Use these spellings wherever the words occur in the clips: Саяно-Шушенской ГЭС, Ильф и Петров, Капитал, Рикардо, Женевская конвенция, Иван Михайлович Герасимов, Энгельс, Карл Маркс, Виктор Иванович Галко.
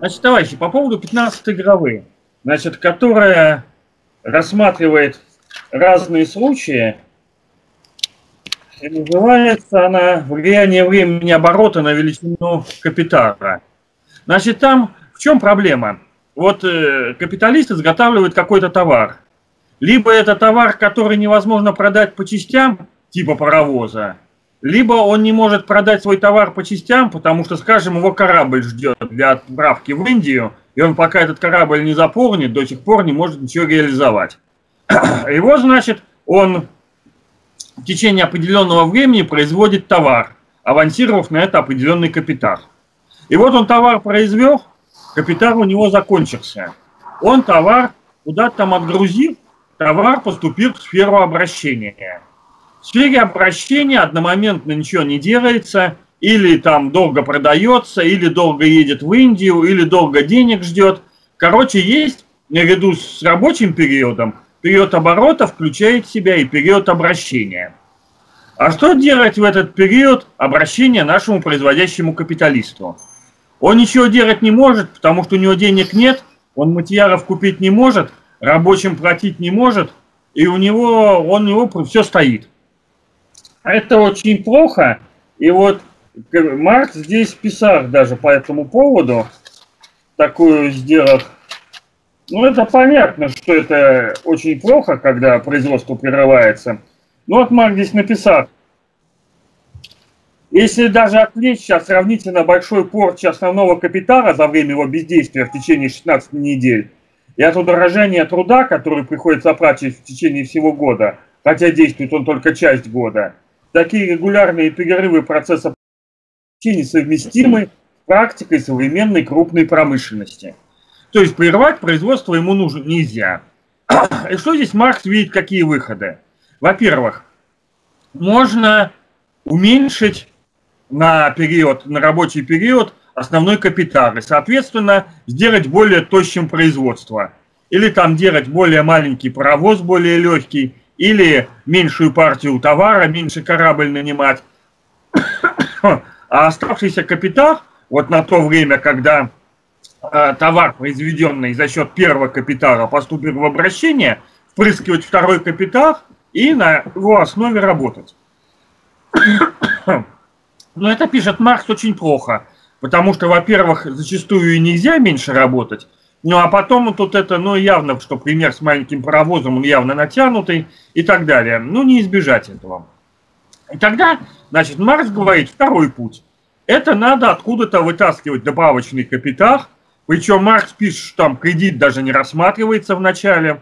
Значит, товарищи, по поводу 15-й главы, значит, которая рассматривает разные случаи, и называется она «Влияние времени оборота на величину капитала». Значит, там в чем проблема? Вот капиталист изготавливает какой-то товар. Либо это товар, который невозможно продать по частям, типа паровоза, либо он не может продать свой товар по частям, потому что, скажем, его корабль ждет для отправки в Индию, и он пока этот корабль не заполнит, до сих пор не может ничего реализовать. Его, значит, он в течение определенного времени производит товар, авансировав на это определенный капитал. И вот он товар произвел, капитал у него закончился. Он товар куда-то там отгрузил, товар поступил в сферу обращения. В сфере обращения одномоментно ничего не делается, или там долго продается, или долго едет в Индию, или долго денег ждет. Короче, есть, наряду с рабочим периодом, период оборота включает в себя и период обращения. А что делать в этот период обращения нашему производящему капиталисту? Он ничего делать не может, потому что у него денег нет, он материалов купить не может, рабочим платить не может, и у него все стоит. Это очень плохо, и вот Маркс здесь писал даже по этому поводу, такую сделал. Ну, это понятно, что это очень плохо, когда производство прерывается. Но вот Маркс здесь написал, если даже отвлечься от сравнительно большой порчи основного капитала за время его бездействия в течение 16 недель и от удорожания труда, который приходится оплачивать в течение всего года, хотя действует он только часть года, такие регулярные перерывы процесса несовместимы с практикой современной крупной промышленности. То есть прервать производство ему нужно нельзя. И что здесь Маркс видит, какие выходы? Во-первых, можно уменьшить на рабочий период основной капитал и, соответственно, сделать более тощим производство. Или там делать более маленький паровоз, более легкий, или меньшую партию товара, меньше корабль нанимать. А оставшийся капитал, вот на то время, когда товар, произведенный за счет первого капитала, поступит в обращение, впрыскивать второй капитал и на его основе работать. Но это, пишет Маркс, очень плохо, потому что, во-первых, зачастую и нельзя меньше работать, ну а потом тут это, ну явно, что пример с маленьким паровозом, он явно натянутый и так далее. Ну не избежать этого. И тогда, значит, Маркс говорит, второй путь. Это надо откуда-то вытаскивать добавочный капитал, причем Маркс пишет, что там кредит даже не рассматривается в начале.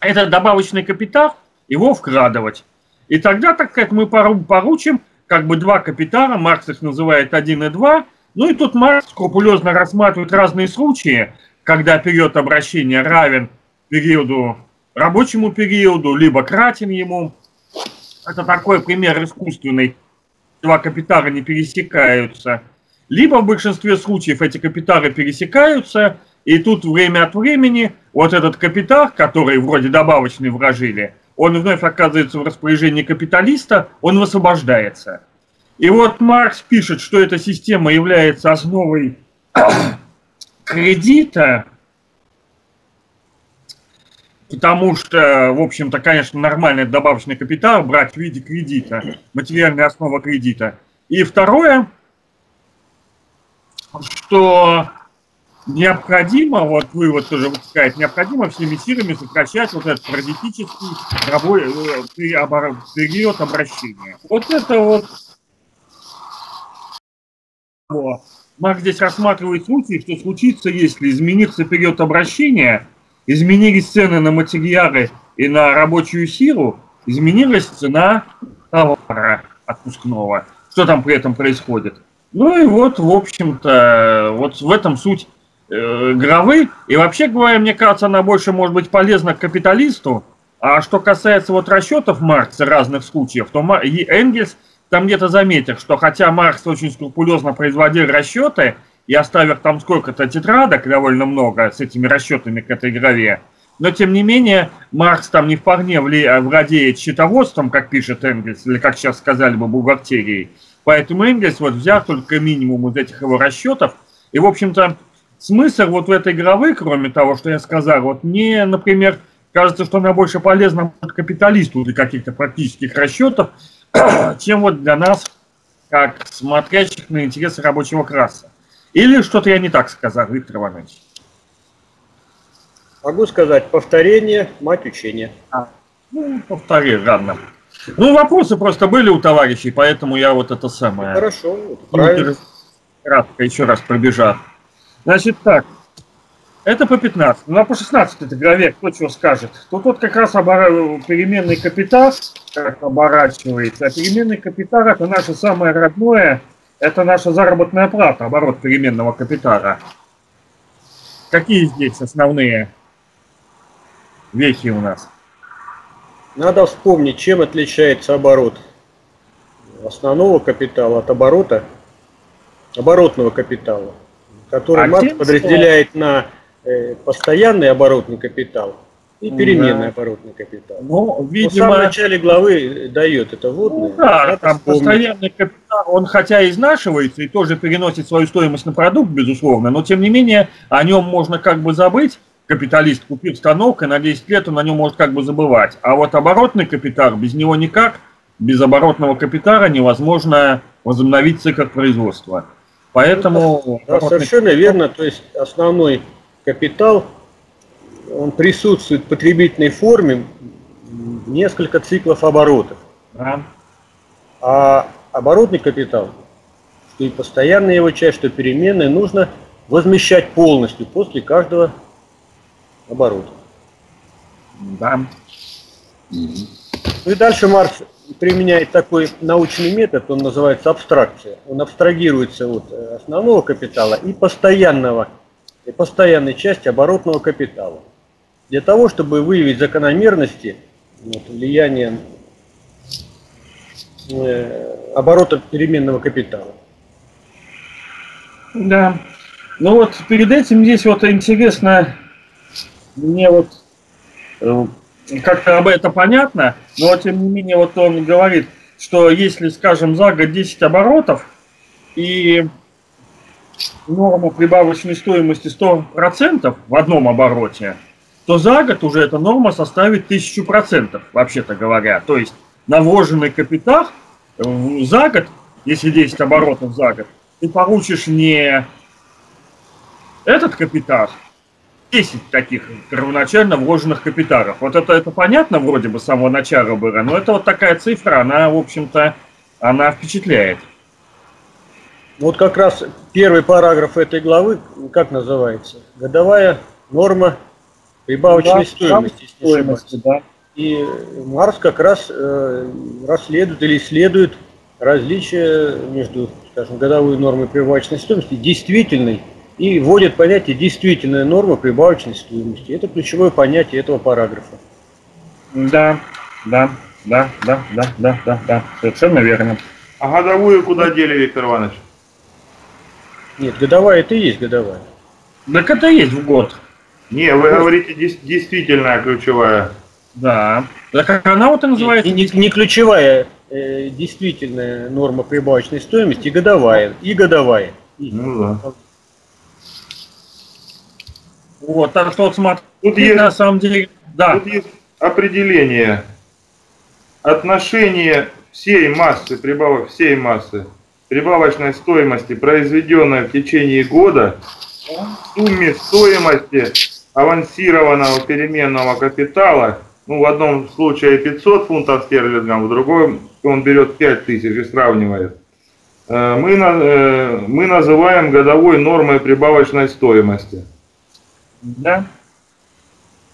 Этот добавочный капитал, его вкрадывать. И тогда, так сказать, мы поручим как бы два капитала, Маркс их называет 1 и 2, ну и тут Маркс скрупулезно рассматривает разные случаи, когда период обращения равен периоду, рабочему периоду, либо кратен ему. Это такой пример искусственный. Два капитала не пересекаются. Либо в большинстве случаев эти капиталы пересекаются, и тут время от времени вот этот капитал, который вроде добавочный вложили, он вновь оказывается в распоряжении капиталиста, он высвобождается. И вот Маркс пишет, что эта система является основой кредита, потому что, в общем-то, конечно, нормальный добавочный капитал брать в виде кредита, материальная основа кредита. И второе, что необходимо, вот вывод тоже вытекает, необходимо всеми силами сокращать вот этот паразитический период обращения. Вот это вот. Маркс здесь рассматривает случай, что случится, если изменится период обращения, изменились цены на материалы и на рабочую силу, изменилась цена товара отпускного. Что там при этом происходит? Ну и вот, в общем-то, вот в этом суть главы. И вообще говоря, мне кажется, она больше может быть полезна к капиталисту. А что касается вот расчетов Маркса разных случаев, то Энгельс там где-то заметил, что хотя Маркс очень скрупулезно производил расчеты, и оставив там сколько-то тетрадок, довольно много, с этими расчетами к этой главе. Но, тем не менее, Маркс там не вполне владеет счетоводством, как пишет Энгельс, или, как сейчас сказали бы, бухгалтерией. Поэтому Энгельс вот взял только минимум из этих его расчетов. И, в общем-то, смысл вот в этой главы, кроме того, что я сказал, вот мне, например, кажется, что она больше полезна капиталисту для каких-то практических расчетов, чем вот для нас, как смотрящих на интересы рабочего класса. Или что-то я не так сказал, Виктор Иванович? Могу сказать, повторение – мать учения. А, ну, повтори, ладно. Ну, вопросы просто были у товарищей, поэтому я вот это самое... Хорошо, правильно. Кратко еще раз пробежал. Значит так, это по 15. Ну, а по 16 это гравер, кто чего скажет. Тут вот как раз переменный капитал как оборачивается. А переменный капитал – это наше самое родное, это наша заработная плата, оборот переменного капитала. Какие здесь основные вехи у нас? Надо вспомнить, чем отличается оборот основного капитала от оборота оборотного капитала, который Маркс подразделяет на постоянный оборотный капитал и переменный оборотный капитал. Ну, видимо, в самом начале главы дает это вводное. Ну, да, там постоянный капитал, он хотя изнашивается и тоже переносит свою стоимость на продукт, безусловно, но тем не менее о нем можно как бы забыть. Капиталист купил станок, и на 10 лет он о нем может как бы забывать. А вот оборотный капитал, без него никак, без оборотного капитала невозможно возобновить цикл производства. Поэтому... Да, совершенно верно, то есть основной капитал, он присутствует в потребительной форме несколько циклов оборотов. Да. А оборотный капитал, что и постоянная его часть, что переменная, нужно возмещать полностью после каждого оборот. Да. И дальше Маркс применяет такой научный метод, он называется абстракция. Он абстрагируется от основного капитала и постоянной части оборотного капитала. Для того, чтобы выявить закономерности влияния оборота переменного капитала. Да. Ну вот перед этим здесь вот интересно... Мне вот как-то об этом понятно, но тем не менее вот он говорит, что если, скажем, за год 10 оборотов и норма прибавочной стоимости 100% в одном обороте, то за год уже эта норма составит 1000%, вообще-то говоря. То есть на вложенный капитал за год, если 10 оборотов за год, ты получишь не этот капитал, 10 таких первоначально вложенных капиталов. Вот это понятно вроде бы с самого начала было, но это вот такая цифра, она, в общем-то, она впечатляет. Вот как раз первый параграф этой главы, как называется? Годовая норма прибавочной стоимости. Да. И Маркс как раз расследует или исследует различия между, скажем, годовой нормой прибавочной стоимости и действительной. И вводят понятие «действительная норма прибавочной стоимости». Это ключевое понятие этого параграфа. Да. Совершенно верно. А годовую куда дели, Виктор Иванович? Нет, годовая это и есть годовая. Так это и есть в год. Не, вы говорите действительная ключевая. Да. Так она вот и называется. И не ключевая, действительная норма прибавочной стоимости, и годовая. И годовая. Ну да. Вот, так что вот смотри, тут есть, на самом деле, да. Тут есть определение, отношение всей массы прибавочной стоимости, произведенной в течение года, к сумме стоимости авансированного переменного капитала, ну, в одном случае 500 фунтов стерлингов, в другом он берет 5000 и сравнивает, мы называем годовой нормой прибавочной стоимости. Да.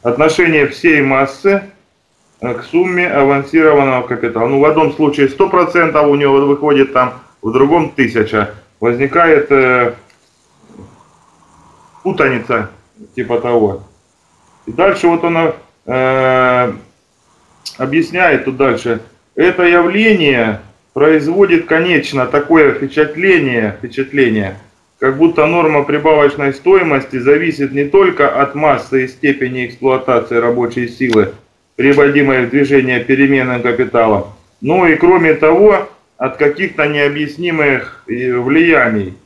Отношение всей массы к сумме авансированного капитала. Ну, в одном случае 100% у него выходит там, в другом 1000. Возникает путаница, типа того. И дальше вот она объясняет тут дальше. Это явление производит, конечно, такое впечатление, как будто норма прибавочной стоимости зависит не только от массы и степени эксплуатации рабочей силы, приводимой в движение переменным капиталом, но и кроме того от каких-то необъяснимых влияний,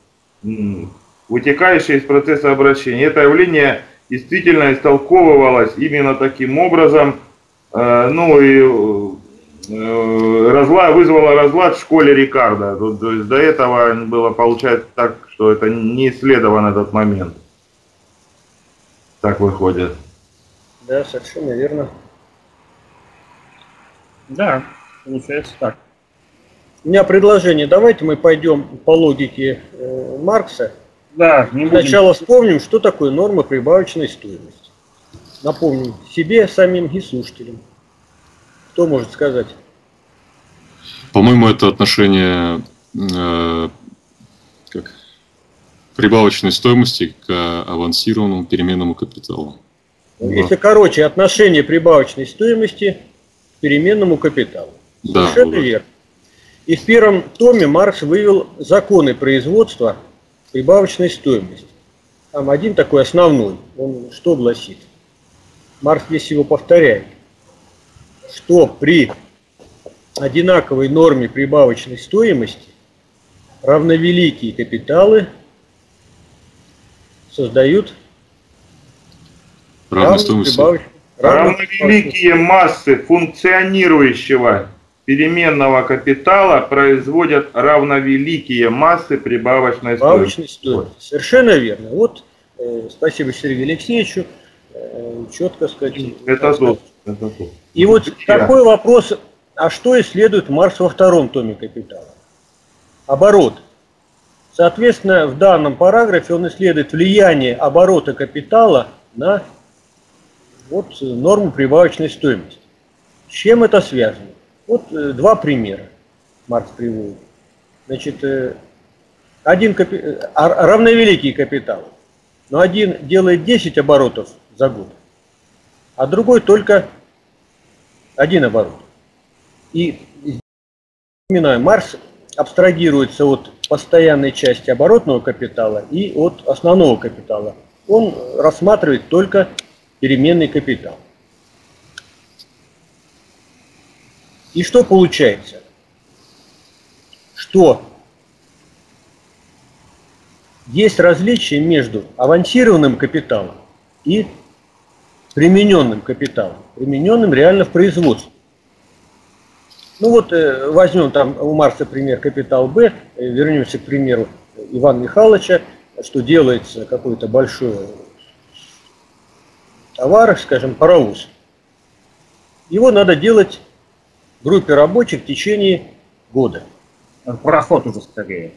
вытекающие из процесса обращения. Это явление действительно истолковывалось именно таким образом, ну и вызвало разлад в школе Рикардо. То есть до этого было, получается, так, что это не исследован этот момент. Так выходит. Да, совершенно верно. Да, получается так. У меня предложение. Давайте мы пойдем по логике Маркса. Да, не будем. Сначала вспомним, что такое норма прибавочной стоимости. Напомним себе самим и слушателям. Кто может сказать? По-моему, это отношение прибавочной стоимости к авансированному переменному капиталу. Это, короче, отношение прибавочной стоимости к переменному капиталу. Да, совершенно верно. И в первом томе Маркс вывел законы производства прибавочной стоимости. Там один такой основной. Он что гласит? Маркс здесь его повторяет. Что при одинаковой норме прибавочной стоимости равновеликие капиталы создают равновеликие массы функционирующего переменного капитала производят равновеликие массы прибавочной стоимости. Совершенно верно. Вот, спасибо Сергею Алексеевичу, четко сказать. Это то. И вот такой вопрос, а что исследует Маркс во втором томе «Капитала»? Оборот. Соответственно, в данном параграфе он исследует влияние оборота капитала на вот норму прибавочной стоимости. С чем это связано? Вот два примера Маркс приводит. Значит, равновеликие капиталы, но один делает 10 оборотов за год, а другой только один оборот. И именно Маркс абстрагируется от постоянной части оборотного капитала и от основного капитала. Он рассматривает только переменный капитал. И что получается? Что есть различие между авансированным капиталом и примененным капиталом, примененным реально в производстве. Ну вот возьмем там у Маркса пример капитал Б, вернемся к примеру Ивана Михайловича, что делается какой-то большой товар, скажем, паровоз. Его надо делать группе рабочих в течение года. Пароход уже скорее.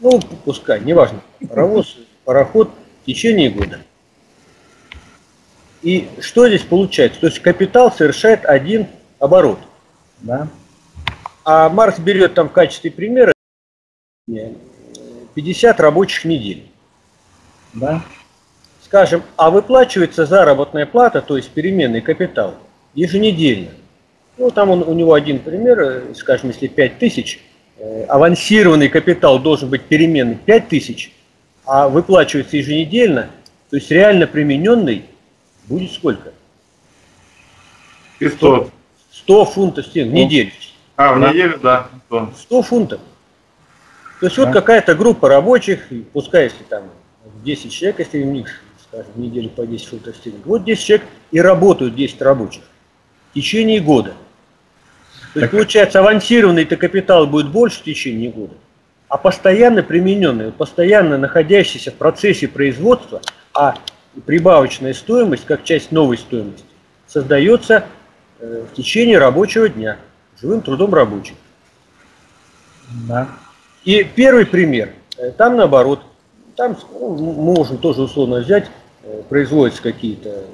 Ну, пускай, неважно. Паровоз, пароход в течение года. И что здесь получается? То есть капитал совершает один оборот. Да. А Маркс берет там в качестве примера 50 рабочих недель. Да. Скажем, а выплачивается заработная плата, то есть переменный капитал, еженедельно. Ну, там у него один пример, скажем, если 5000, авансированный капитал должен быть переменный 5000, а выплачивается еженедельно, то есть реально примененный будет сколько? 500. 100 фунтов в неделю. А, в неделю, да. 100 фунтов. То есть вот какая-то группа рабочих, пускай если там 10 человек, если у них, скажем, в неделю по 10 фунтов стерлингов, вот 10 человек и работают 10 рабочих в течение года. То есть получается, авансированный-то капитал будет больше в течение года, а постоянно примененный, постоянно находящийся в процессе производства, а прибавочная стоимость, как часть новой стоимости, создается в течение рабочего дня, живым трудом рабочих. Да. И первый пример, там наоборот, там можем тоже условно взять, производятся какие-то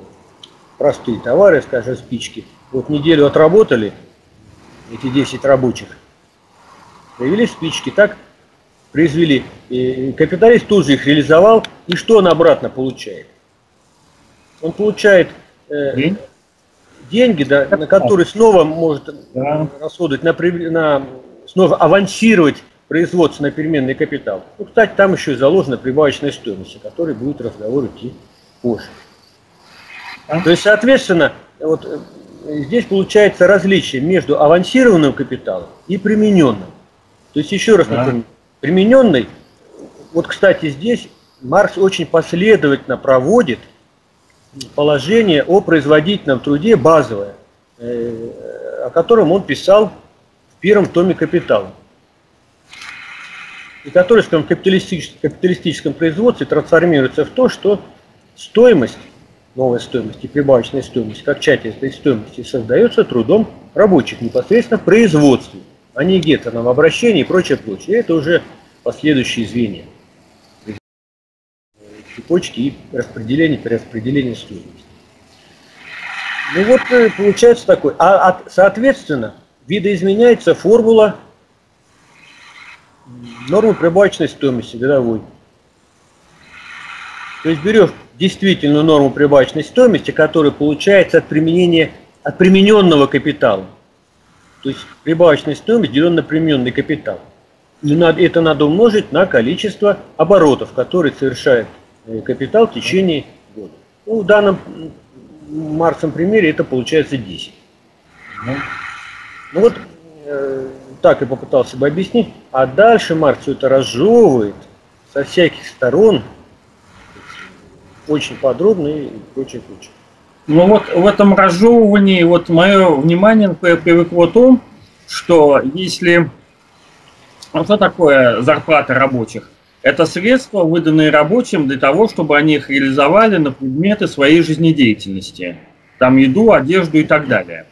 простые товары, скажем, спички. Вот неделю отработали эти 10 рабочих, привели спички, так произвели, и капиталист тут же их реализовал, и что он обратно получает? Он получает деньги, да, на которые снова может расходовать, снова авансировать производство на переменный капитал. Ну, кстати, там еще и заложена прибавочная стоимость, о которой будет разговор идти позже. То есть, соответственно, вот здесь получается различие между авансированным капиталом и примененным. То есть, еще раз напомню, примененный, вот, кстати, здесь Маркс очень последовательно проводит положение о производительном труде базовое, о котором он писал в первом томе «Капитала», и который в капиталистическом производстве трансформируется в то, что стоимость, новая стоимость и прибавочная стоимость, как часть этой стоимости, создается трудом рабочих непосредственно в производстве, а не где-то на обращении и прочее, прочее. И это уже последующие звенья цепочки и распределения, перераспределения стоимости. Ну вот получается такой. А соответственно, видоизменяется формула нормы прибавочной стоимости годовой. То есть берешь действительную норму прибавочной стоимости, которая получается от примененного капитала. То есть прибавочная стоимость делена на примененный капитал. И это надо умножить на количество оборотов, которые совершает капитал в течение года. Ну, в данном Марксом примере это получается 10. Ну вот так я попытался бы объяснить. А дальше Маркс все это разжевывает со всяких сторон очень подробно и прочее, прочее. Ну вот в этом разжевывании вот мое внимание, например, привыкло в том, что если... Ну, что такое зарплата рабочих? Это средства, выданные рабочим для того, чтобы они их реализовали на предметы своей жизнедеятельности. Там еду, одежду и так далее.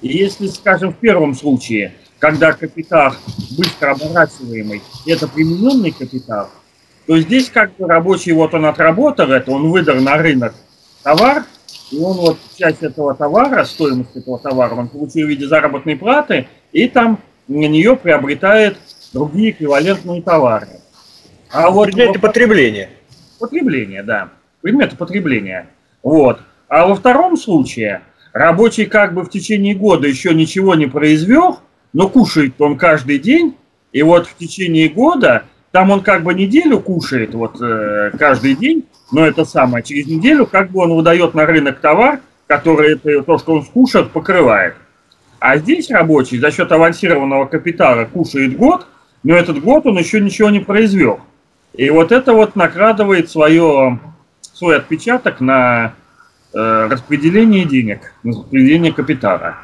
И если, скажем, в первом случае, когда капитал быстро оборачиваемый, это примененный капитал, то здесь как бы рабочий, вот он отработал это, он выдал на рынок товар, и он вот часть этого товара, стоимость этого товара, он получил в виде заработной платы, и там на нее приобретает другие эквивалентные товары. А вот это потребление. Потребление, да. Предметы потребления. Вот. А во втором случае рабочий как бы в течение года еще ничего не произвел, но кушает он каждый день. И вот в течение года, там он как бы неделю кушает вот каждый день, но это самое, через неделю как бы он выдает на рынок товар, который то, что он скушал, покрывает. А здесь рабочий за счет авансированного капитала кушает год, но этот год он еще ничего не произвел. И вот это вот накрадывает свой отпечаток на распределение денег, на распределение капитала.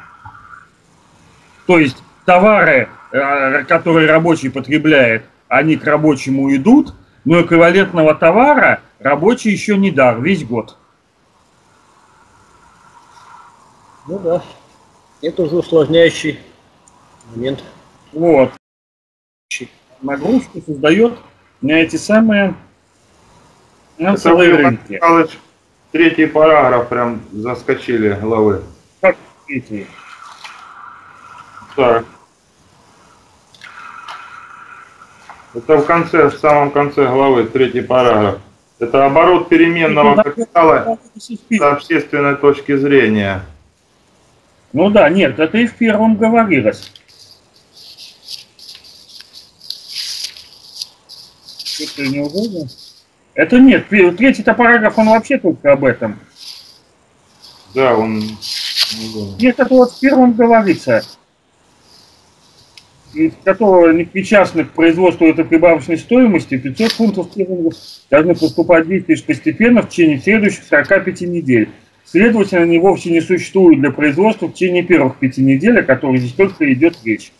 То есть товары, которые рабочий потребляет, они к рабочему идут, но эквивалентного товара рабочий еще не дал весь год. Ну да, это уже усложняющий момент. Вот. Нагрузку создает на эти самые рынки. Михайлович, третий параграф прям заскочили головы. Как третий? Так. Это в конце, в самом конце главы, третий параграф. Это оборот переменного капитала с общественной точки зрения. Ну да, нет, это и в первом говорилось. Это нет, третий-то параграф, он вообще только об этом. Да, он... Нет, это вот в первом говорится. Из которого непричастных к производству этой прибавочной стоимости 500 фунтов должны поступать 200 тысяч постепенно в течение следующих 45 недель. Следовательно, они вовсе не существуют для производства в течение первых 5 недель, о которых здесь только идет речь.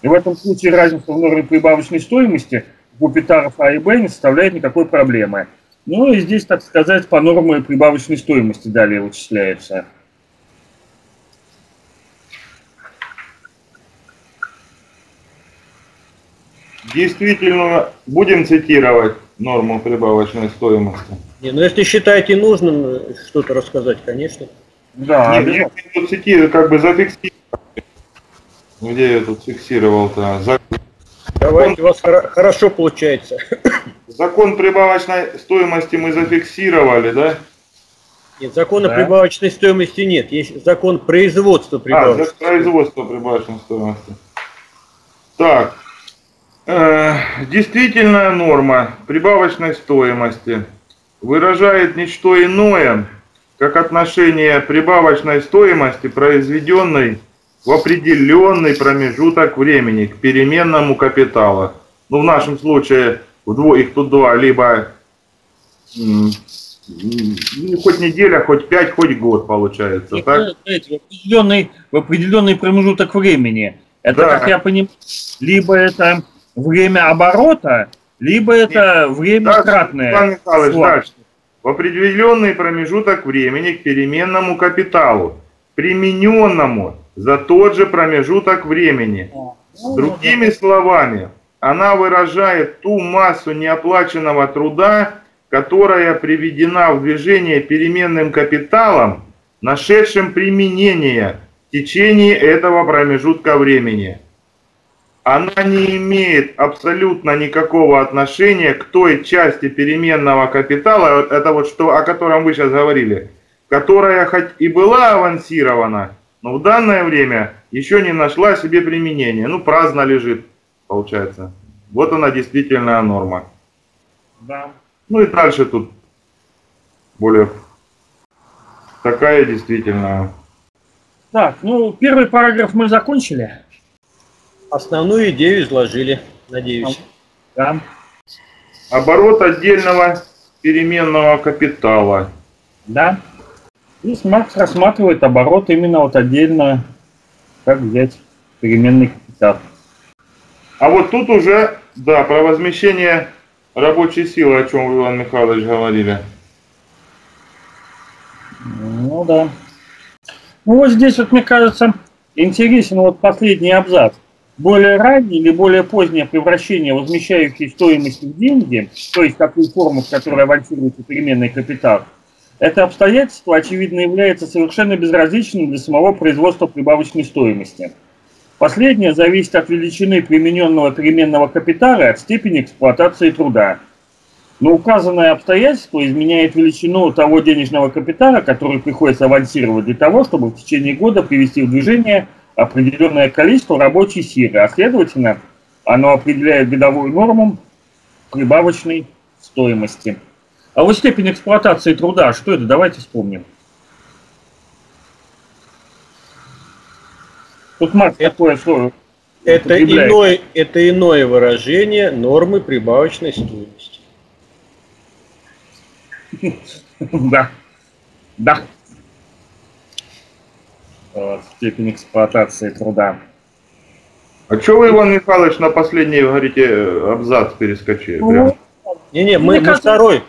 И в этом случае разница в норме прибавочной стоимости капиталов А и Б не составляет никакой проблемы. Ну и здесь, так сказать, по норме прибавочной стоимости далее вычисляется. Действительно, будем цитировать норму прибавочной стоимости. Не, ну если считаете нужным что-то рассказать, конечно. Да. Нет, я тут цитирую, как бы зафиксировать. Где я тут фиксировал-то? Давайте, у вас хорошо получается. Закон прибавочной стоимости мы зафиксировали, да? Нет, закона прибавочной стоимости нет. Есть закон производства прибавочной стоимости. Производство прибавочной стоимости. Так. Действительная норма прибавочной стоимости выражает ничто иное, как отношение прибавочной стоимости, произведенной в определенный промежуток времени к переменному капиталу. Ну, в нашем случае их тут два, либо Хоть неделя, хоть 5, хоть год получается. Это, так? Знаете, в определенный промежуток времени. Это, да, как я понимаю, либо это время оборота, либо это время кратное. Иван Михайлович, дальше. В определенный промежуток времени к переменному капиталу, примененному за тот же промежуток времени. Другими словами, она выражает ту массу неоплаченного труда, которая приведена в движение переменным капиталом, нашедшим применение в течение этого промежутка времени. Она не имеет абсолютно никакого отношения к той части переменного капитала, это вот что, о котором вы сейчас говорили, которая хоть и была авансирована, но в данное время еще не нашла себе применения. Ну, праздно лежит, получается. Вот она действительная норма. Да. Ну и дальше тут более такая действительно. Так, ну первый параграф мы закончили. Основную идею изложили, надеюсь. Да. Оборот отдельного переменного капитала. Да. Здесь Маркс рассматривает оборот именно вот отдельно, как взять переменный капитал. А вот тут уже, да, про возмещение рабочей силы, о чем вы, Иван Михайлович, говорили. Ну да. Ну вот здесь, вот, мне кажется, интересен вот последний абзац. Более раннее или более позднее превращение возмещающей стоимости в деньги, то есть такую форму, в которой авансируется переменный капитал, это обстоятельство, очевидно, является совершенно безразличным для самого производства прибавочной стоимости. Последнее зависит от величины примененного переменного капитала и от степени эксплуатации труда. Но указанное обстоятельство изменяет величину того денежного капитала, который приходится авансировать для того, чтобы в течение года привести в движение определенное количество рабочей силы, а следовательно, оно определяет годовую норму прибавочной стоимости. А вот степень эксплуатации труда, что это, давайте вспомним. Тут Маркс такое слово. Это иное выражение нормы прибавочной стоимости. Да. Да. Степень эксплуатации труда. А что вы, Иван Михайлович, на последний, говорите, абзац перескочили? Не-не, мы на второй.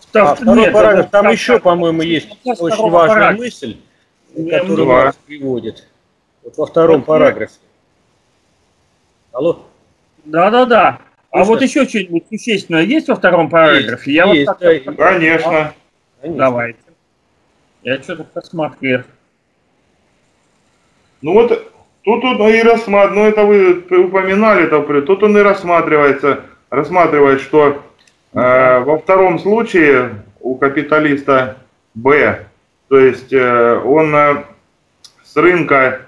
Второй параграф. Там еще, по-моему, есть очень важная мысль, которую Маркс приводит. Вот во втором параграфе. Алло? Да-да-да. А вот еще что-нибудь существенное есть во втором параграфе? Я вот так... Конечно. Давайте. Я что-то посмотрел. Ну вот, тут он и рассматривает, ну это вы упоминали, тут он и рассматривает, что во втором случае у капиталиста Б, то есть он с рынка,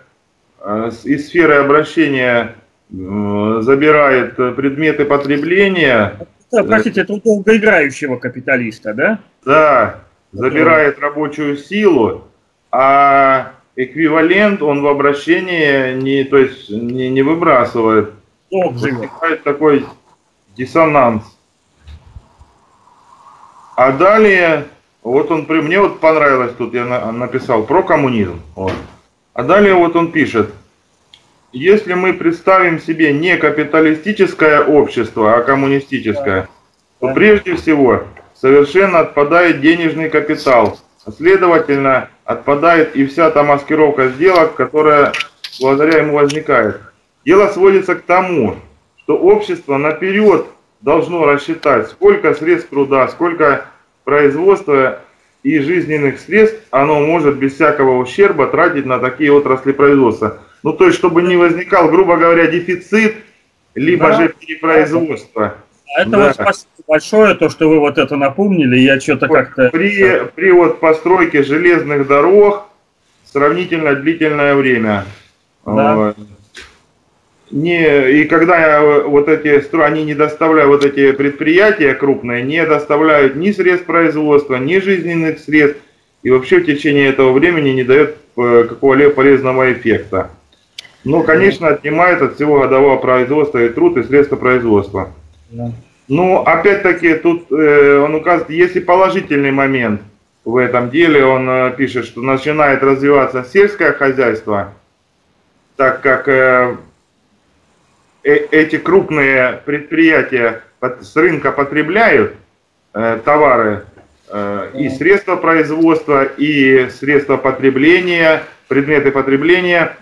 из сферы обращения забирает предметы потребления. Простите, это у долгоиграющего капиталиста, да? Да, забирает рабочую силу, а эквивалент он в обращении не выбрасывает. Возникает такой диссонанс. А далее, вот он мне вот понравилось, тут я написал про коммунизм. Вот. А далее вот он пишет, если мы представим себе не капиталистическое общество, а коммунистическое, то прежде всего совершенно отпадает денежный капитал, следовательно, отпадает и вся та маскировка сделок, которая благодаря ему возникает. Дело сводится к тому, что общество наперед должно рассчитать, сколько средств труда, сколько производства и жизненных средств оно может без всякого ущерба тратить на такие отрасли производства. Ну, то есть, чтобы не возникал, грубо говоря, дефицит, либо же перепроизводство. Это вот спасибо большое, то, что вы вот это напомнили, я что-то как-то... При вот постройке железных дорог сравнительно длительное время. Да. И когда вот эти, они не доставляют, вот эти предприятия крупные не доставляют ни средств производства, ни жизненных средств, и вообще в течение этого времени не дает какого-либо полезного эффекта. Но, конечно, отнимает от всего годового производства и труд, и средства производства. Ну, опять-таки, тут он указывает, если положительный момент в этом деле, он пишет, что начинает развиваться сельское хозяйство, так как эти крупные предприятия с рынка потребляют товары и средства производства, и средства потребления, предметы потребления.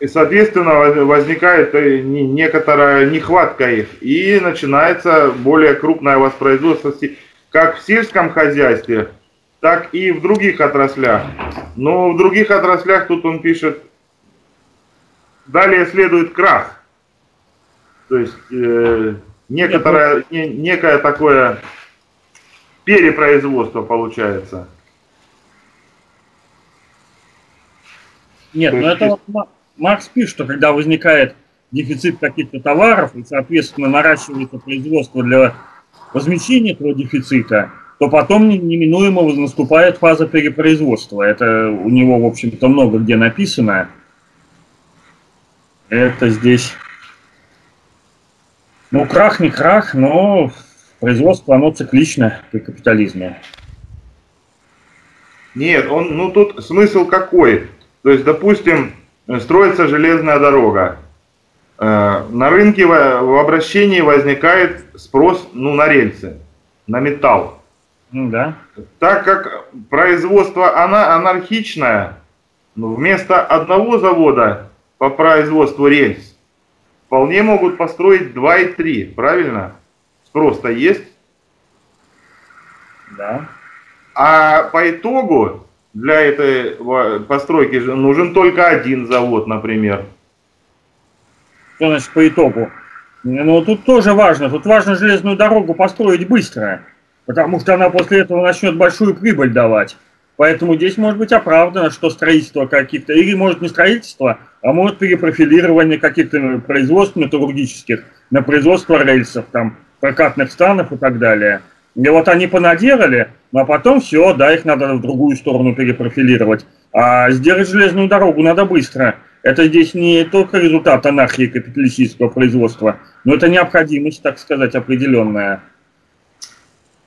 И, соответственно, возникает некоторая нехватка их, и начинается более крупное воспроизводство как в сельском хозяйстве, так и в других отраслях. Но в других отраслях, тут он пишет, далее следует крах. То есть некое такое перепроизводство получается. Нет, ну это вот Маркс пишет, что когда возникает дефицит каких-то товаров, и, соответственно, наращивается производство для возмещения этого дефицита, то потом неминуемо наступает фаза перепроизводства. Это у него, в общем-то, много где написано. Это здесь... Ну, крах не крах, но производство, оно циклично при капитализме. Нет, он, ну тут смысл какой? То есть, допустим, строится железная дорога. На рынке в обращении возникает спрос, ну, на рельсы, на металл. Да. Так как производство она анархичное, вместо одного завода по производству рельс вполне могут построить 2 и 3, правильно? Спрос-то есть. Да. А по итогу для этой постройки нужен только один завод, например. Что значит по итогу? Ну, тут тоже важно. Тут важно железную дорогу построить быстро, потому что она после этого начнет большую прибыль давать. Поэтому здесь может быть оправдано, что строительство каких-то, или может не строительство, а может перепрофилирование каких-то производств металлургических на производство рельсов, там, прокатных станов и так далее. И вот они понаделали, а потом все, да, их надо в другую сторону перепрофилировать. А сделать железную дорогу надо быстро. Это здесь не только результат анархии капиталистического производства, но это необходимость, так сказать, определенная.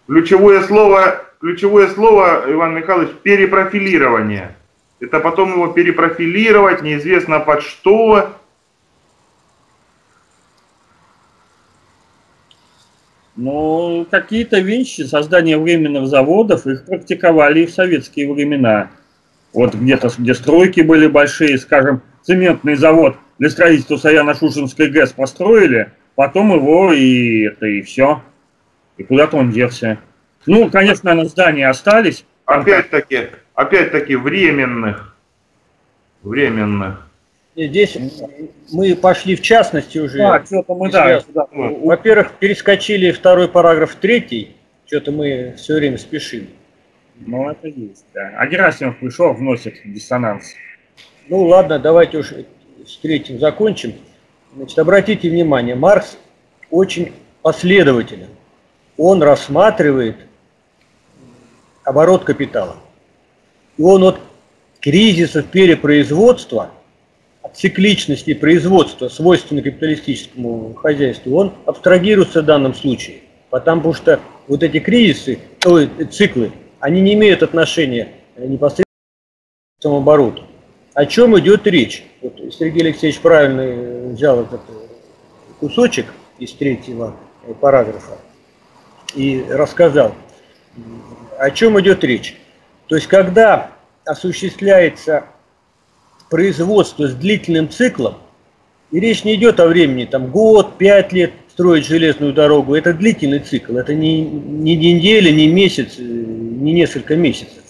Ключевое слово, Иван Михайлович, перепрофилирование. Это потом его перепрофилировать, неизвестно под что. Ну, какие-то вещи, создание временных заводов, их практиковали и в советские времена. Вот где-то, где стройки были большие, скажем, цементный завод для строительства Саяно-Шушенской ГЭС построили, потом его и все. И куда-то он делся. Ну, конечно, на здания остались. Опять-таки временных. Здесь мы пошли в частности уже. Да, что-то мы, да. Во-первых, перескочили второй параграф, третий. Что-то мы все время спешим. Ну, это есть, да. А Герасимов пришел, вносит диссонанс. Ну, ладно, давайте уж с третьим закончим. Значит, обратите внимание, Маркс очень последователен. Он рассматривает оборот капитала. И он от кризисов перепроизводства, цикличности производства, свойственной капиталистическому хозяйству, он абстрагируется в данном случае, потому что вот эти кризисы, циклы, они не имеют отношения непосредственно к самообороту. О чем идет речь? Вот Сергей Алексеевич правильно взял этот кусочек из третьего параграфа и рассказал, о чем идет речь. То есть, когда осуществляется производство с длительным циклом, и речь не идет о времени, там, год, 5 лет строить железную дорогу, это длительный цикл, это не неделя, не месяц, не несколько месяцев,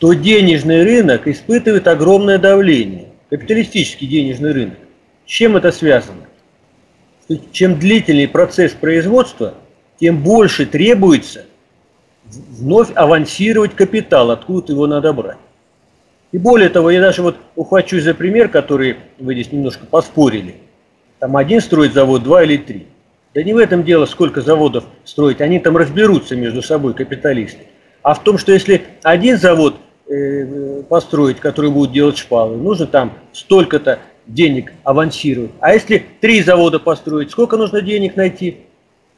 то денежный рынок испытывает огромное давление, капиталистический денежный рынок. С чем это связано? Чем длительный процесс производства, тем больше требуется вновь авансировать капитал, откуда его надо брать. И более того, я даже вот ухвачусь за пример, который вы здесь немножко поспорили. Там один строит завод, 2 или 3. Да не в этом дело, сколько заводов строить, они там разберутся между собой, капиталисты. А в том, что если один завод построить, который будет делать шпалы, нужно там столько-то денег авансирует. А если 3 завода построить, сколько нужно денег найти?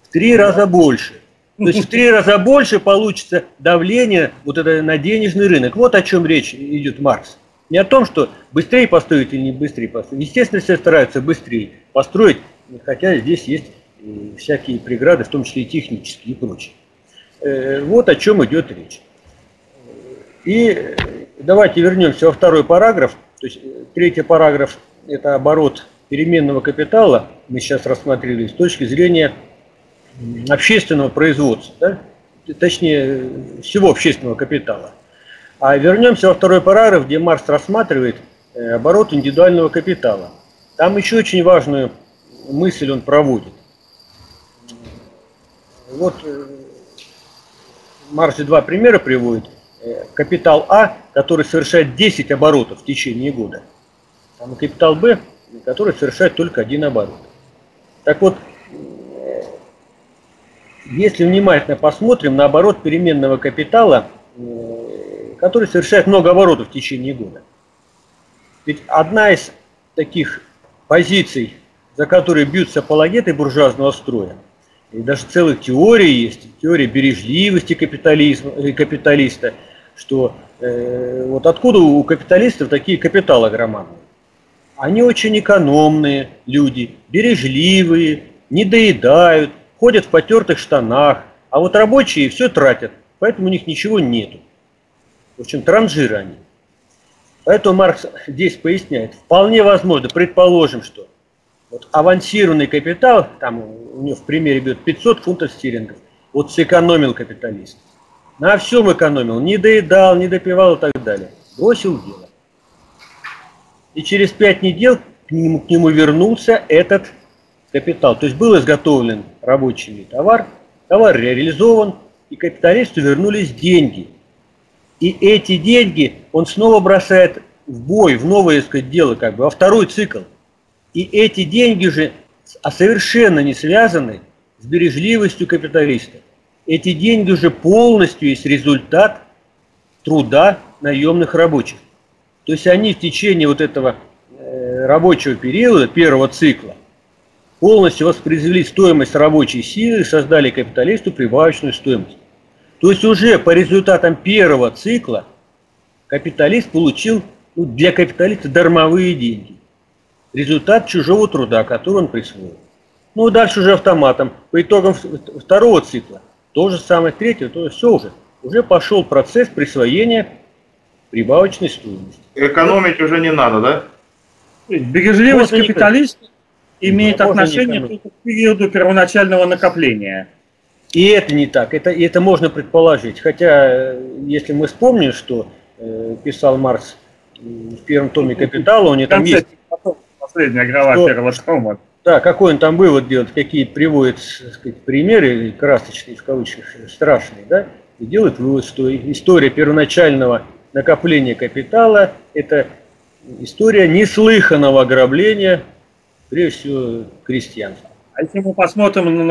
В 3 раза больше. То есть в 3 раза больше получится давление вот это на денежный рынок. Вот о чем речь идет Маркс. Не о том, что быстрее построить или не быстрее построить. Естественно, все стараются быстрее построить, хотя здесь есть всякие преграды, в том числе и технические и прочее. Вот о чем идет речь. И давайте вернемся во 2-й параграф. То есть 3-й параграф – это оборот переменного капитала, мы сейчас рассматривали с точки зрения общественного производства, да? Точнее, всего общественного капитала. А вернемся во 2-й параграф, где Маркс рассматривает оборот индивидуального капитала. Там еще очень важную мысль он проводит. Вот Маркс 2 примера приводит. Капитал А, который совершает 10 оборотов в течение года, а капитал Б, который совершает только 1 оборот. Так вот, если внимательно посмотрим на оборот переменного капитала, который совершает много оборотов в течение года. Ведь одна из таких позиций, за которые бьются апологеты буржуазного строя, и даже целые теории есть, теория бережливости капитализма, капиталиста, что вот откуда у капиталистов такие капиталы громадные? Они очень экономные люди, бережливые, не доедают, ходят в потертых штанах, а вот рабочие все тратят, поэтому у них ничего нету. В общем, транжиры они. Поэтому Маркс здесь поясняет, вполне возможно, предположим, что вот авансированный капитал, там у него в примере идет 500 фунтов стерлингов, вот сэкономил капиталист. На всем экономил, не доедал, не допивал и так далее. Бросил дело. И через 5 недель к нему вернулся этот капитал. То есть был изготовлен рабочими товар, товар реализован, и капиталисту вернулись деньги. И эти деньги он снова бросает в бой, в новое, сказать, дело, как бы, во 2-й цикл. И эти деньги же совершенно не связаны с бережливостью капиталиста. Эти деньги же полностью есть результат труда наемных рабочих. То есть они в течение вот этого рабочего периода, 1-го цикла, полностью воспроизвели стоимость рабочей силы и создали капиталисту прибавочную стоимость. То есть уже по результатам 1-го цикла капиталист получил, ну, для капиталиста дармовые деньги. Результат чужого труда, который он присвоил. Ну и дальше уже автоматом. По итогам 2-го цикла, то же самое, 3-го, то же, все уже. Уже пошел процесс присвоения прибавочной стоимости. Экономить уже не надо, да? Бережливость капиталиста имеет отношение только к периоду первоначального накопления. И это не так, это можно предположить. Хотя, если мы вспомним, что писал Маркс в 1-м томе «Капитала», у него там есть... Последняя глава 1-го тома. Да, какой он там вывод делает, какие приводит, так сказать, примеры, красочные, в кавычках, страшные, да, и делает вывод, что история первоначального накопления капитала – это история неслыханного ограбления, прежде всего, крестьянства. А если мы посмотрим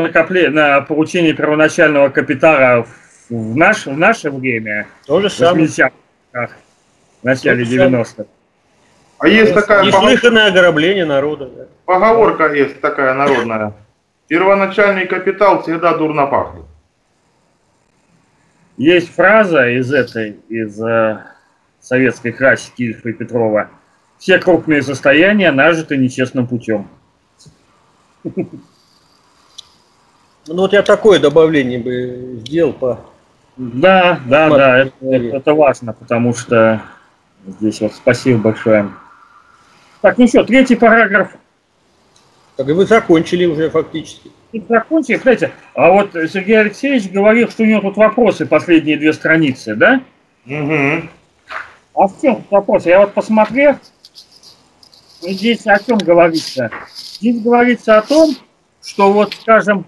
на получение первоначального капитала в наше время, то же самое. В начале 90-х. А есть такая неслыханное ограбление народа. Да. Поговорка есть такая народная. Первоначальный капитал всегда дурно пахнет. Есть фраза из советской классики Ильфа и Петрова. Все крупные состояния нажиты нечестным путем. Ну вот я такое добавление бы сделал по... Да, это важно, потому что здесь вот спасибо большое. Так, ну что, 3-й параграф. Так и вы закончили уже фактически. Закончили, кстати. А вот Сергей Алексеевич говорил, что у него тут вопросы, последние 2 страницы, да? Угу. А в чем вопрос? Я вот посмотрел, здесь о чем говорится. Здесь говорится о том, что вот, скажем,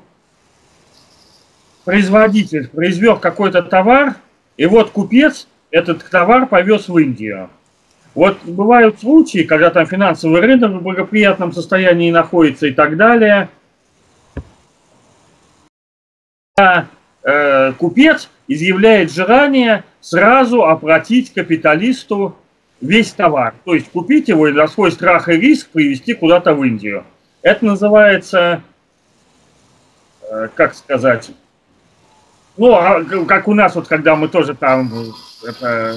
производитель произвел какой-то товар, и вот купец этот товар повез в Индию. Вот бывают случаи, когда там финансовый рынок в благоприятном состоянии находится и так далее. А купец изъявляет желание сразу оплатить капиталисту весь товар. То есть купить его и на свой страх и риск привезти куда-то в Индию. Это называется, как сказать, ну, как у нас, вот когда мы тоже там, это,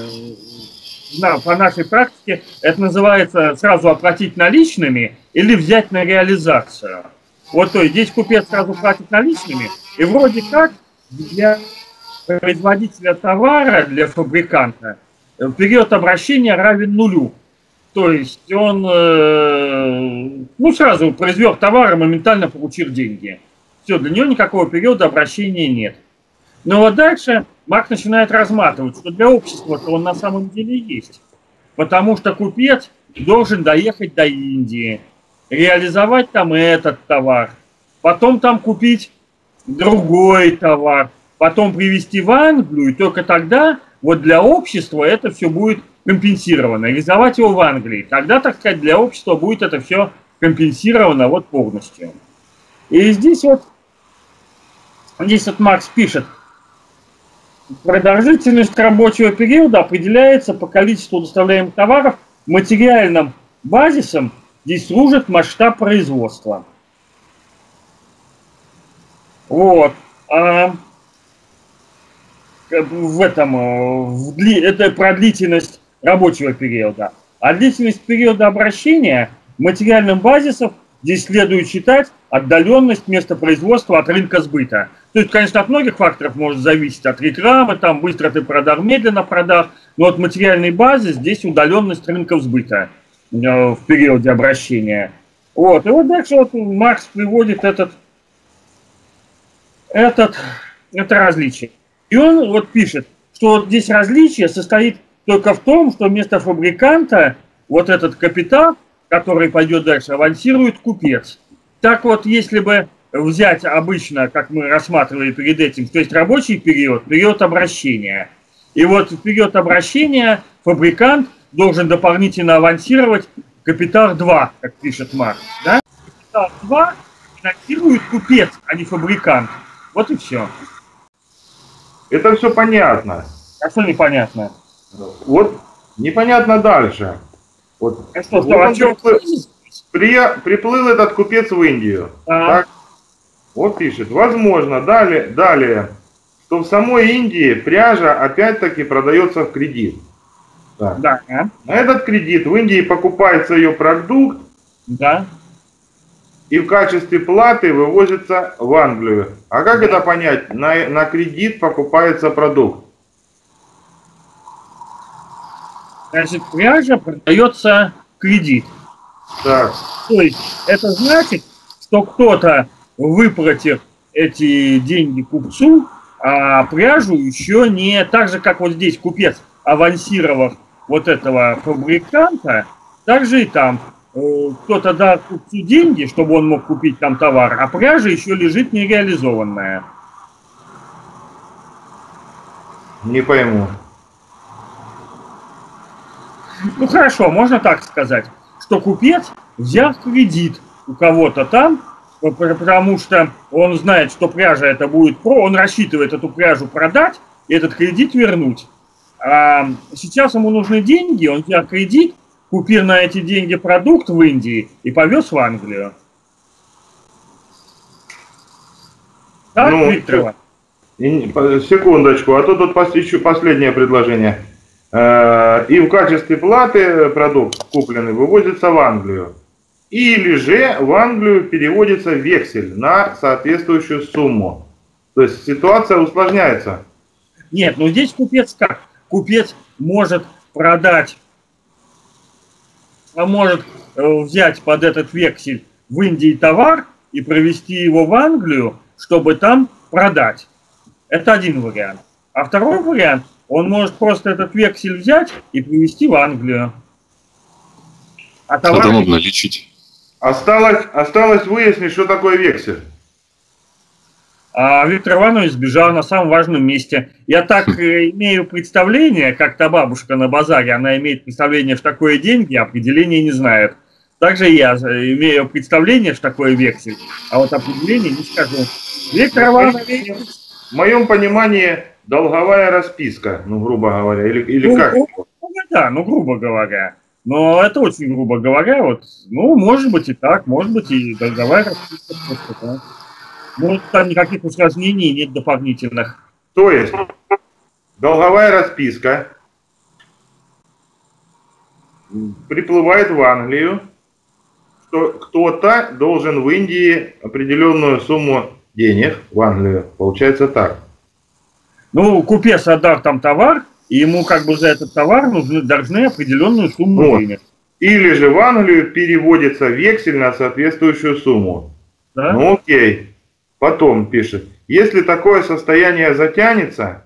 по нашей практике, это называется сразу оплатить наличными или взять на реализацию. Вот, то есть здесь купец сразу платит наличными, и вроде как для производителя товара, для фабриканта, период обращения равен нулю. То есть он сразу произвел товар и моментально получил деньги. Все, для него никакого периода обращения нет. Но вот дальше Маркс начинает разматывать, что для общества-то он на самом деле есть. Потому что купец должен доехать до Индии, реализовать там этот товар, потом там купить другой товар, потом привезти в Англию, и только тогда вот для общества это все будет компенсировано. Реализовать его в Англии, тогда, так сказать, для общества будет это все компенсировано вот полностью. И здесь вот Маркс пишет: продолжительность рабочего периода определяется по количеству доставляемых товаров, материальным базисом здесь служит масштаб производства. Вот. А в этом, это про длительность рабочего периода. А длительность периода обращения материальным базисом здесь следует считать отдаленность места производства от рынка сбыта. То есть, конечно, от многих факторов может зависеть, от рекламы, там быстро ты продал, медленно продал, но от материальной базы здесь удаленность рынка сбыта в периоде обращения. Вот. И вот дальше вот Маркс приводит это различие. И он вот пишет, что вот здесь различие состоит только в том, что вместо фабриканта вот этот капитал, который пойдет дальше, авансирует купец. Так вот, если бы взять обычно, как мы рассматривали перед этим, то есть рабочий период, период обращения. И вот в период обращения фабрикант должен дополнительно авансировать капитал 2, как пишет Маркс. Да? Капитал 2 финансирует купец, а не фабрикант. Вот и все. Это все понятно. А что непонятно? Вот непонятно дальше. Вот, а что, приплыл этот купец в Индию. Так, вот пишет. Возможно, далее, что в самой Индии пряжа опять-таки продается в кредит. Так. Да. На этот кредит в Индии покупается ее продукт, да, и в качестве платы вывозится в Англию. А как это понять? На кредит покупается продукт. Значит, пряжа продается в кредит. Так. То есть это значит, что кто-то выплатил эти деньги купцу, а пряжу еще не... Так же, как вот здесь купец, авансировав вот этого фабриканта, так же и там. Кто-то дал купцу деньги, чтобы он мог купить там товар, а пряжа еще лежит нереализованная. Не пойму. Ну хорошо, можно так сказать, что купец взял кредит у кого-то там, потому что он знает, что пряжа это будет про, он рассчитывает эту пряжу продать и этот кредит вернуть. А сейчас ему нужны деньги, он взял кредит, купил на эти деньги продукт в Индии и повез в Англию. Так, ну, Виктор? Секундочку, а то тут еще последнее предложение. И в качестве платы продукт купленный вывозится в Англию. Или же в Англию переводится вексель на соответствующую сумму. То есть ситуация усложняется. Нет, ну здесь купец как? Купец может продать, может взять под этот вексель в Индии товар и провести его в Англию, чтобы там продать. Это один вариант. А второй вариант, он может просто этот вексель взять и привезти в Англию. А товар... Потом обналичить. Осталось выяснить, что такое вексель. А Виктор Иванович сбежал на самом важном месте. Я так имею представление, как та бабушка на базаре, она имеет представление, что такое деньги, определение не знает. Также я имею представление, что такое вексель, а вот определение не скажу. Виктор Иванович... В моем понимании долговая расписка, ну, грубо говоря, или как? да, ну, грубо говоря. Но это очень грубо говоря, вот, ну, может быть и так, может быть и долговая расписка просто так. Может, там никаких усложнений нет дополнительных. То есть, долговая расписка приплывает в Англию, что кто-то должен в Индии определенную сумму денег в Англию. Получается так. Ну, купец отдал там товар, и ему как бы за этот товар нужны, должны определенную сумму вот. Денег. Или же в Англию переводится вексель на соответствующую сумму. Да? Ну, окей. Потом пишет. Если такое состояние затянется,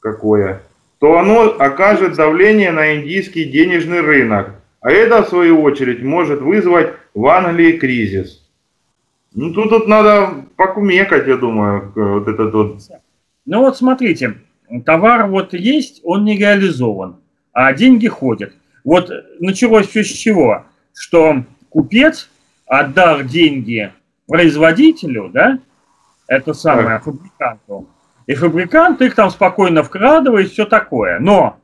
какое, то оно окажет давление на индийский денежный рынок. А это, в свою очередь, может вызвать в Англии кризис. Ну, тут вот надо покумекать, я думаю, вот этот вот. Ну, вот смотрите. Товар вот есть, он не реализован, а деньги ходят. Вот началось все с чего? Что купец отдал деньги производителю, да, это самое, фабриканту. И фабрикант их там спокойно вкрадывает, все такое. Но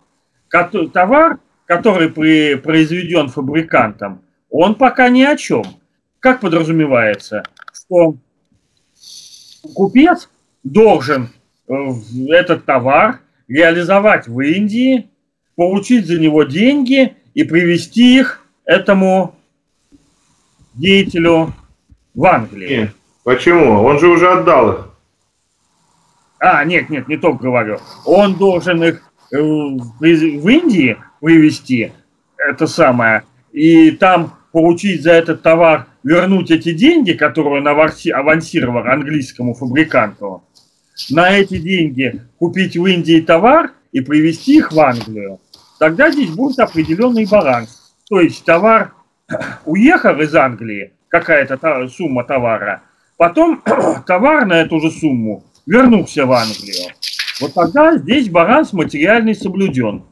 товар, который произведен фабрикантом, он пока ни о чем. Как подразумевается, что купец должен этот товар реализовать в Индии, получить за него деньги и привезти их этому деятелю в Англию. Нет, почему? Он же уже отдал их. А, нет, нет, не то говорю. Он должен их в Индии привезти, это самое, и там получить за этот товар, вернуть эти деньги, которые он авансировал английскому фабриканту, на эти деньги купить в Индии товар и привезти их в Англию, тогда здесь будет определенный баланс. То есть товар уехал из Англии, какая-то сумма товара, потом товар на эту же сумму вернулся в Англию. Вот тогда здесь баланс материальный соблюден.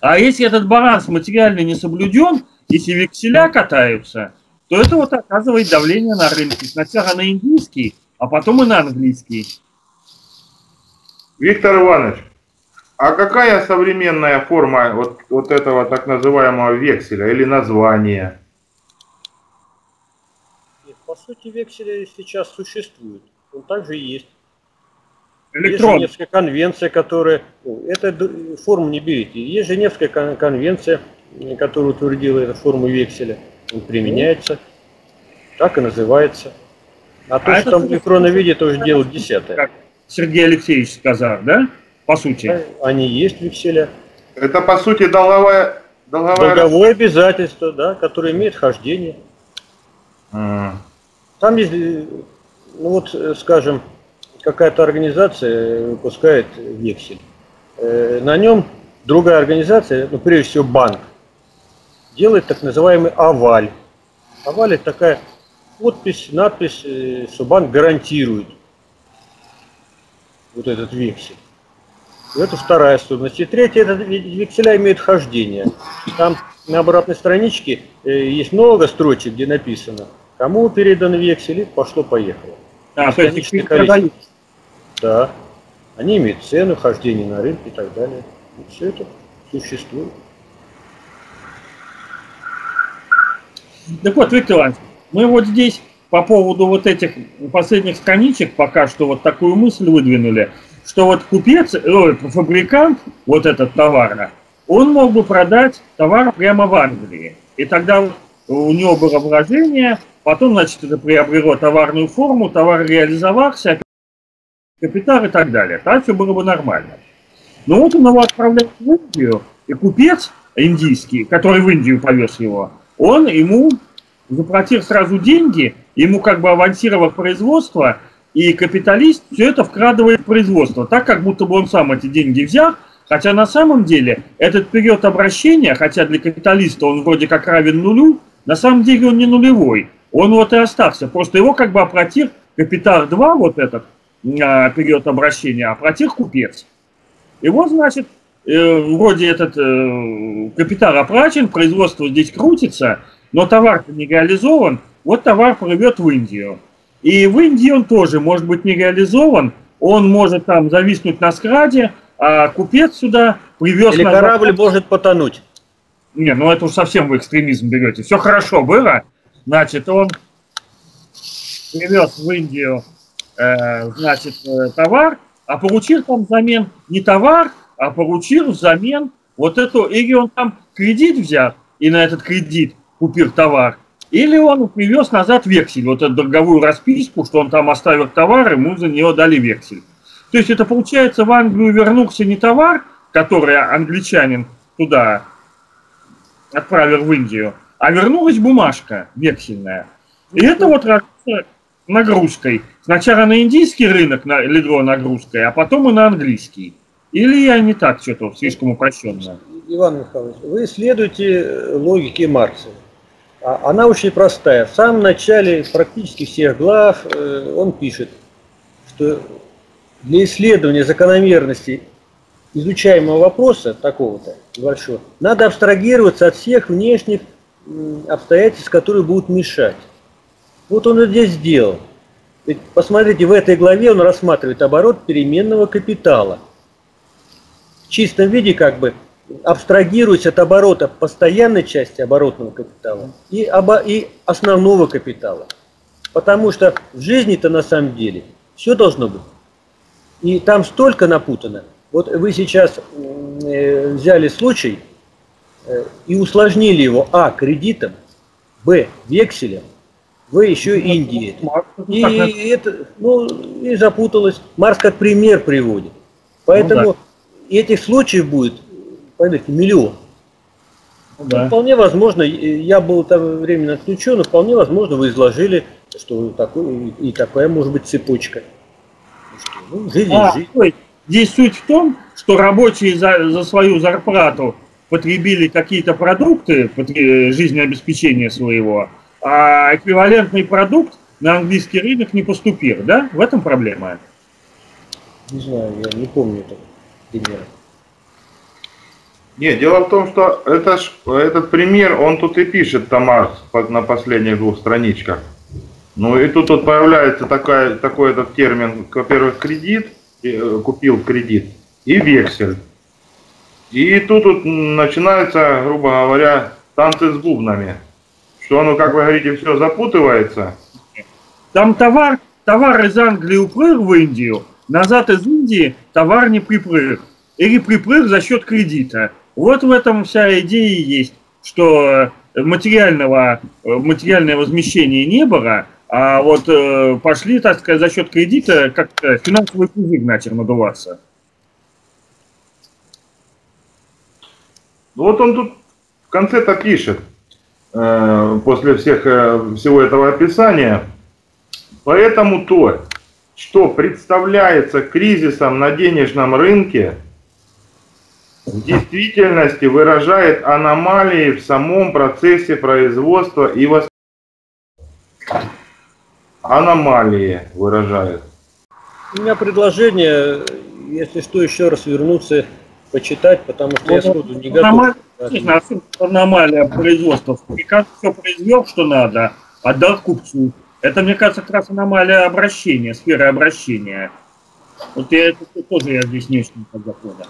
А если этот баланс материальный не соблюден, если векселя катаются, то это вот оказывает давление на рынки. Сначала на индийский, а потом и на английский. Виктор Иванович, а какая современная форма вот этого так называемого векселя или названия? Нет, по сути, векселя сейчас существует. Он также есть. Есть Женевская конвенция, которая... Эту форму не берите. Есть Женевская конвенция, которая утвердила эту форму векселя. Он применяется. Так и называется. А то, что там в электронном виде, это уже дело десятое. Как Сергей Алексеевич сказал, да? По сути. Они есть векселя. Это, по сути, долговое обязательство, да, которое имеет хождение. Там есть, ну вот, скажем, какая-то организация выпускает вексель. На нем другая организация, ну, прежде всего банк, делает так называемый оваль. Оваль – это такая... подпись, надпись, что банк гарантирует вот этот вексель. И это вторая особенность. И третья, это векселя имеют хождение. Там на обратной страничке есть много строчек, где написано, кому передан вексель, и пошло-поехало. А, то есть их продают? Да. Они имеют цену, хождение на рынке и так далее. И все это существует. Так вот, Виктор Иванович, мы вот здесь по поводу вот этих последних страничек пока что вот такую мысль выдвинули, что вот купец, фабрикант вот этот товара, он мог бы продать товар прямо в Англии. И тогда у него было вложение, потом, значит, это приобрело товарную форму, товар реализовался, капитал и так далее. Так все было бы нормально. Но вот он его отправляет в Индию, и купец индийский, который в Индию повез его, он ему... заплатил сразу деньги, ему как бы авансировало производство, и капиталист все это вкрадывает в производство, так как будто бы он сам эти деньги взял, хотя на самом деле этот период обращения, хотя для капиталиста он вроде как равен нулю, на самом деле он не нулевой, он вот и остался, просто его как бы оплатил капитал 2, вот этот период обращения, оплатил купец. И вот, значит, вроде этот капитал оплачен, производство здесь крутится, но товар-то не реализован, вот товар плывет в Индию. И в Индии он тоже может быть не реализован, он может там зависнуть на скраде, а купец сюда Или корабль может потонуть. Не, ну это уж совсем вы экстремизм берете. Все хорошо было. Значит, он привез в Индию, значит, товар, а получил там взамен не товар, а получил взамен вот эту, или он там кредит взял, и на этот кредит купил товар, или он привез назад вексель, вот эту долговую расписку, что он там оставил товар, ему за нее дали вексель. То есть это получается, в Англию вернулся не товар, который англичанин туда отправил в Индию, а вернулась бумажка вексельная. И это вот нагрузкой. Сначала на индийский рынок легло нагрузкой, а потом и на английский. Или я не так что-то слишком упрощенно? Иван Михайлович, вы следуете логике Маркса. Она очень простая. В самом начале практически всех глав он пишет, что для исследования закономерностей изучаемого вопроса, такого-то большого, надо абстрагироваться от всех внешних обстоятельств, которые будут мешать. Вот он и здесь сделал. Ведь посмотрите, в этой главе он рассматривает оборот переменного капитала. В чистом виде как бы абстрагируясь от оборота постоянной части оборотного капитала и основного капитала. Потому что в жизни-то на самом деле все должно быть. И там столько напутано. Вот вы сейчас взяли случай и усложнили его а. Кредитом, б. Векселем, вы еще Индии. И это, ну, и запуталось. Маркс как пример приводит. Поэтому ну, да. Этих случаев будет, понимаете, миллион. Ну, да. Вполне возможно, я был там временно отключен, но вполне возможно вы изложили, что такое, и такая может быть цепочка. Ну, жизнь, жизнь. Здесь суть в том, что рабочие за свою зарплату потребили какие-то продукты, жизнеобеспечения своего, а эквивалентный продукт на английский рынок не поступил, да? В этом проблема. Не знаю, я не помню этого примера. Нет, дело в том, что это, этот пример, он тут и пишет, Маркс, на последних двух страничках. Ну и тут вот появляется такой этот термин, во-первых, кредит, купил кредит, и вексель. И тут вот начинается, грубо говоря, танцы с бубнами. Что оно, как вы говорите, все запутывается. Там товар из Англии уплыл в Индию, назад из Индии товар не приплыл. Или приплыл за счет кредита. Вот в этом вся идея есть, что материального возмещения не было, а вот пошли, так сказать, за счет кредита как-то финансовый пузырь начал надуваться. Вот он тут в конце-то пишет. После всего этого описания, поэтому то, что представляется кризисом на денежном рынке, в действительности выражает аномалии в самом процессе производства и воспроизводства. Аномалии выражает. У меня предложение, если что, еще раз вернуться, почитать, потому что я сходу не готов. Аномалия производства. Приказ все произвел, что надо, отдал купцу. Это, мне кажется, как раз аномалия обращения, сферы обращения. Вот я это тоже я объясню, что это законно.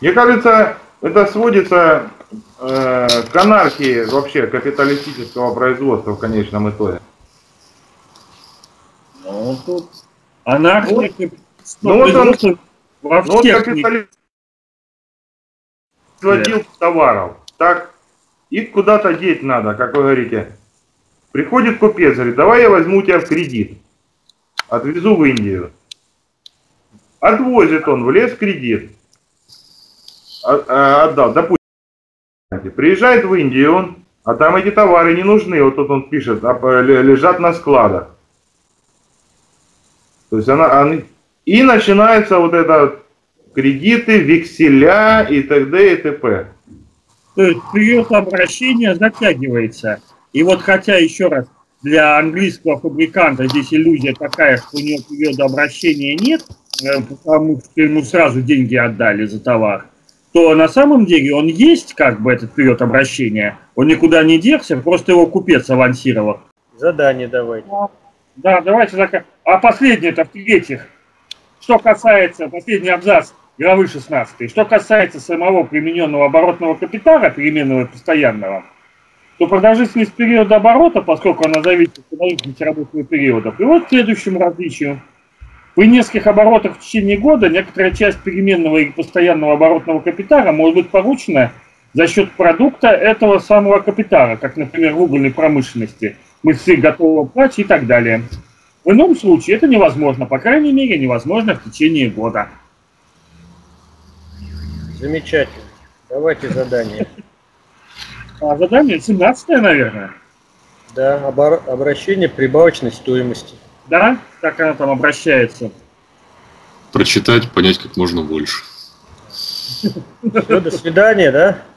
Мне кажется, это сводится к анархии вообще капиталистического производства в конечном итоге. Ну, тут анархия капиталистического производства. Сводил товаров, так, их куда-то деть надо, как вы говорите. Приходит купец, говорит, давай я возьму тебя в кредит, отвезу в Индию. Отвозит он в лес кредит, отдал, допустим, приезжает в Индию, а там эти товары не нужны, вот тут он пишет, лежат на складах. То есть и начинается вот это... Кредиты, векселя и т.д. и т.п. То есть период обращения затягивается. И вот хотя, еще раз, для английского фабриканта здесь иллюзия такая, что у него периода обращения нет, потому что ему сразу деньги отдали за товар, то на самом деле он есть, как бы, этот период обращения. Он никуда не делся, просто его купец авансировал. Задание давайте. Да, давайте. А последнее-то, в-третьих, что касается, последний абзац, главы 16. Что касается самого примененного оборотного капитала, переменного и постоянного, то продолжительность периода оборота, поскольку она зависит от продолжительности рабочего периода, приводит к следующему различию. При нескольких оборотах в течение года некоторая часть переменного и постоянного оборотного капитала может быть получена за счет продукта этого самого капитала, как, например, в угольной промышленности, мышцы готового плача и так далее. В ином случае это невозможно, по крайней мере, невозможно в течение года. Замечательно. Давайте задание. А задание 17-е, наверное. Да, обращение прибавочной стоимости. Да, как она там обращается. Прочитать, понять как можно больше. Все, до свидания, да?